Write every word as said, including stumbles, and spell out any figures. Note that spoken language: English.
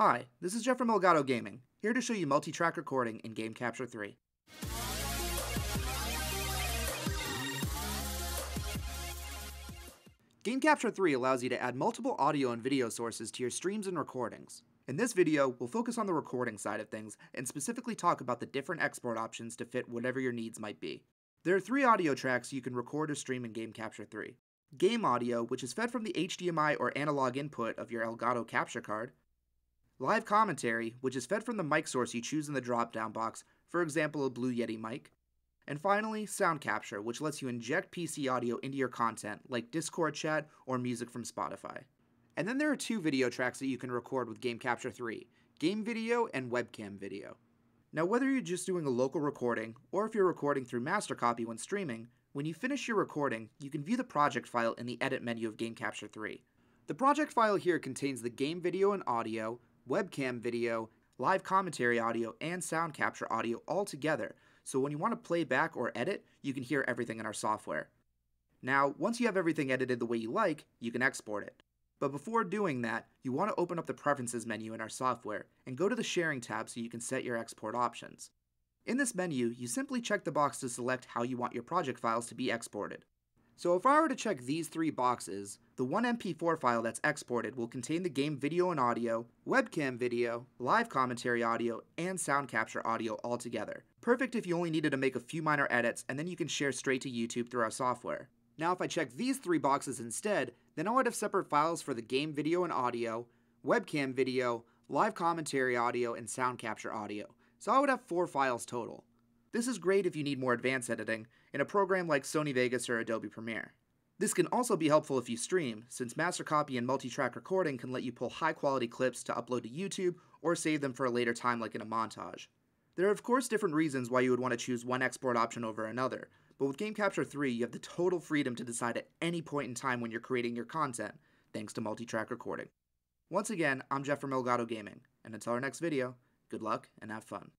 Hi, this is Jeff from Elgato Gaming, here to show you Multi Track Recording in Game Capture three. Game Capture three allows you to add multiple audio and video sources to your streams and recordings. In this video, we'll focus on the recording side of things, and specifically talk about the different export options to fit whatever your needs might be. There are three audio tracks you can record or stream in Game Capture three. Game audio, which is fed from the H D M I or analog input of your Elgato capture card. Live commentary, which is fed from the mic source you choose in the drop-down box, for example a Blue Yeti mic. And finally, Sound Capture, which lets you inject P C audio into your content, like Discord chat or music from Spotify. And then there are two video tracks that you can record with Game Capture three, game video and webcam video. Now whether you're just doing a local recording, or if you're recording through Master Copy when streaming, when you finish your recording, you can view the project file in the Edit menu of Game Capture three. The project file here contains the game video and audio, webcam video, live commentary audio, and sound capture audio all together, so when you want to play back or edit, you can hear everything in our software. Now, once you have everything edited the way you like, you can export it. But before doing that, you want to open up the Preferences menu in our software, and go to the Sharing tab so you can set your export options. In this menu, you simply check the box to select how you want your project files to be exported. So if I were to check these three boxes, the one M P four file that's exported will contain the game video and audio, webcam video, live commentary audio, and sound capture audio all together. Perfect if you only needed to make a few minor edits and then you can share straight to YouTube through our software. Now if I check these three boxes instead, then I would have separate files for the game video and audio, webcam video, live commentary audio, and sound capture audio. So I would have four files total. This is great if you need more advanced editing in a program like Sony Vegas or Adobe Premiere. This can also be helpful if you stream, since Master Copy and multi-track recording can let you pull high-quality clips to upload to YouTube or save them for a later time like in a montage. There are of course different reasons why you would want to choose one export option over another, but with Game Capture three you have the total freedom to decide at any point in time when you're creating your content, thanks to multi-track recording. Once again, I'm Jeff from Elgato Gaming, and until our next video, good luck and have fun.